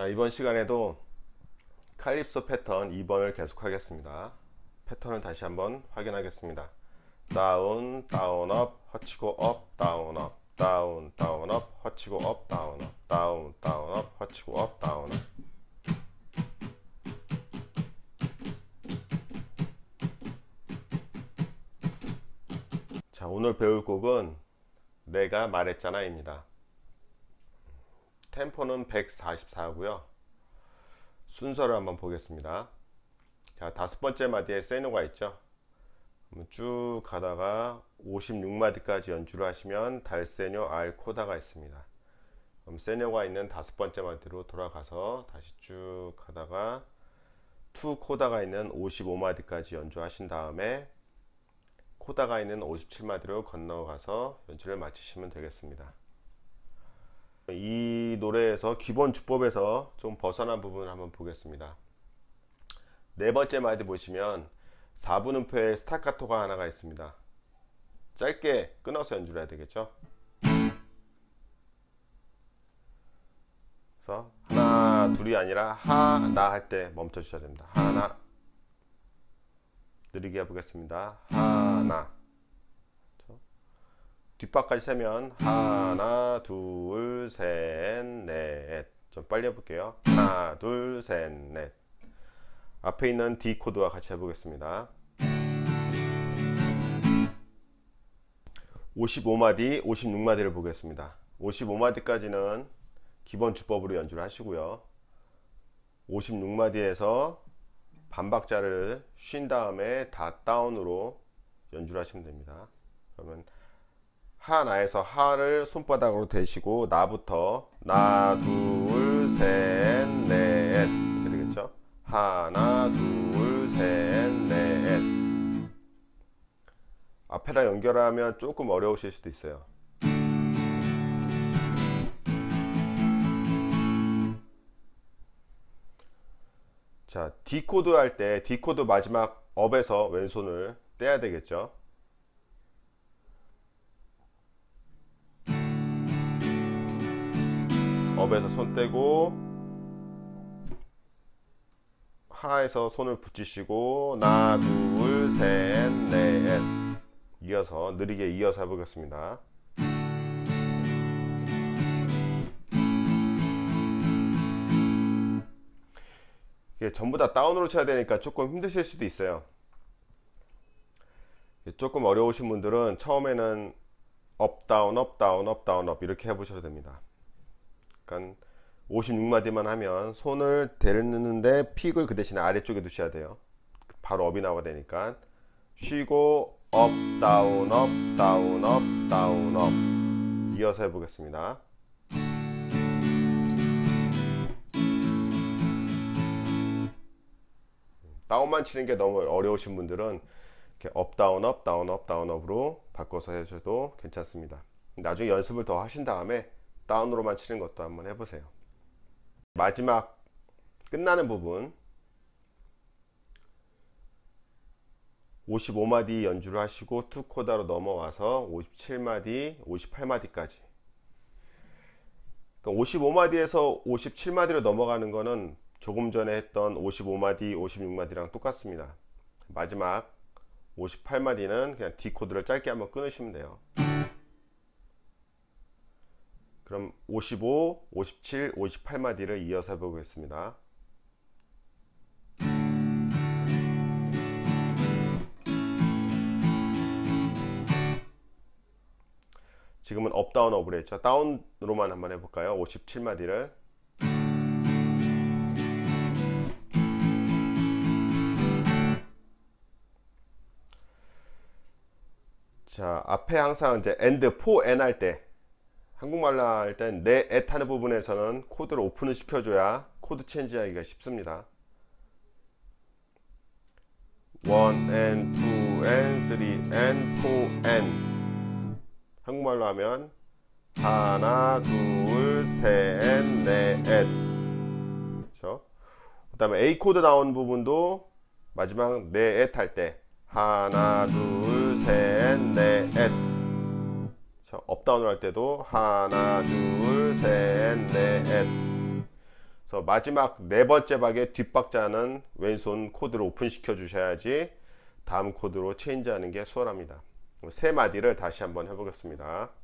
자, 이번 시간에도 칼립소 패턴 2번을 계속 하겠습니다. 패턴을 다시 한번 확인하겠습니다. 다운, 다운, 업, 허치고 업, 다운, 업, 다운, 다운, 업, 허치고 업, 다운, 업, 다운, 다운, 업, 허치고 업, 다운, 업. 자, 오늘 배울 곡은 내가 말했잖아 입니다. 템포는 144고요 순서를 한번 보겠습니다. 자, 5번째 마디에 세노가 있죠. 쭉 가다가 56마디까지 연주를 하시면 달세뇨 알코다가 있습니다. 그럼 세뇨가 있는 5번째 마디로 돌아가서 다시 쭉 가다가 투 코다가 있는 55마디까지 연주하신 다음에 코다가 있는 57마디로 건너가서 연주를 마치시면 되겠습니다. 이 노래에서 기본 주법에서 좀 벗어난 부분을 한번 보겠습니다. 네 번째 마디 보시면 4분음표에 스타카토가 하나가 있습니다. 짧게 끊어서 연주를 해야 되겠죠. 그래서 하나 둘이 아니라 하나 할 때 멈춰 주셔야 됩니다. 하나, 느리게 해보겠습니다. 하나, 뒷바까지 세면 하나 둘 셋 넷. 좀 빨리 해볼게요. 하나 둘 셋 넷. 앞에 있는 D 코드와 같이 해보겠습니다. 55마디 56마디를 보겠습니다. 55마디까지는 기본 주법으로 연주를 하시고요, 56마디에서 반박자를 쉰 다음에 다 다운으로 연주를 하시면 됩니다. 그러면 하나에서 하를 손바닥으로 대시고 나부터 나, 둘, 셋, 넷 이렇게 되겠죠? 하나, 둘, 셋, 넷. 앞에랑 연결하면 조금 어려우실 수도 있어요. 자, D 코드 할 때 D 코드 마지막 업에서 왼손을 떼야 되겠죠? 업에서 손 떼고 하에서 손을 붙이시고 나, 둘, 셋, 넷. 이어서 느리게 이어서 해보겠습니다. 이게 전부 다 다운으로 쳐야 되니까 조금 힘드실 수도 있어요. 조금 어려우신 분들은 처음에는 업, 다운, 업, 다운, 업, 다운, 업 이렇게 해보셔도 됩니다. 56마디만 하면 손을 대는데 픽을 그 대신에 아래쪽에 두셔야 돼요. 바로 업이 나와야 되니까 쉬고 업, 다운, 업, 다운, 업, 다운, 업. 이어서 해보겠습니다. 다운만 치는 게 너무 어려우신 분들은 이렇게 업, 다운, 업, 다운, 업, 다운, 업으로 바꿔서 해주셔도 괜찮습니다. 나중에 연습을 더 하신 다음에 다운으로만 치는 것도 한번 해보세요. 마지막 끝나는 부분 55마디 연주를 하시고 투코다로 넘어와서 57마디 58마디까지. 55마디에서 57마디로 넘어가는 거는 조금 전에 했던 55마디 56마디랑 똑같습니다. 마지막 58마디는 그냥 D코드를 짧게 한번 끊으시면 돼요. 그럼 55, 57, 58마디를 이어서 해보겠습니다. 지금은 업, 다운, 업으로 했죠. 다운으로만 한번 해볼까요? 57마디를. 자, 앞에 항상 이제 엔드, 포, 엔 할 때 한국말로 할 땐 내 앳 하는 부분에서는 코드를 오픈을 시켜줘야 코드 체인지하기가 쉽습니다. 1N, 2N, 3N, 4N. 한국말로 하면 하나, 둘, 셋, 넷, 앳. 그렇죠? 그 다음에 A 코드 나온 부분도 마지막 내 앳 할 때 하나, 둘, 셋, 넷, 앳. 업다운을 할 때도 하나 둘 셋 넷. 그래서 마지막 네 번째 박의 뒷박자는 왼손 코드로 오픈시켜 주셔야지 다음 코드로 체인지하는 게 수월합니다. 세 마디를 다시 한번 해보겠습니다.